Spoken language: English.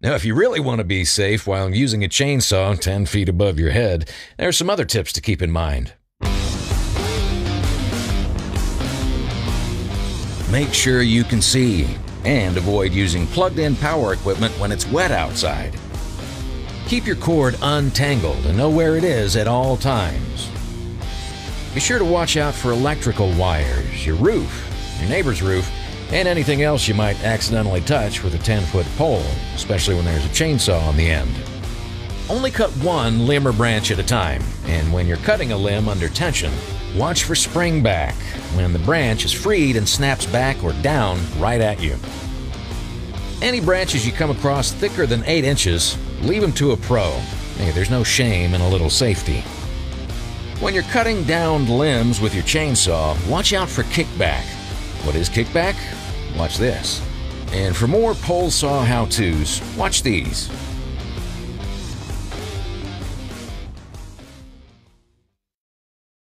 Now, if you really want to be safe while using a chainsaw 10 feet above your head, there are some other tips to keep in mind. Make sure you can see, and avoid using plugged-in power equipment when it's wet outside. Keep your cord untangled and know where it is at all times. Be sure to watch out for electrical wires, your roof, your neighbor's roof, and anything else you might accidentally touch with a 10-foot pole, especially when there's a chainsaw on the end. Only cut one limb or branch at a time, and when you're cutting a limb under tension, watch for spring back, when the branch is freed and snaps back or down right at you. Any branches you come across thicker than 8 inches, leave them to a pro. Hey, there's no shame in a little safety. When you're cutting downed limbs with your chainsaw, watch out for kickback. What is kickback? Watch this. And for more pole saw how-tos, watch these.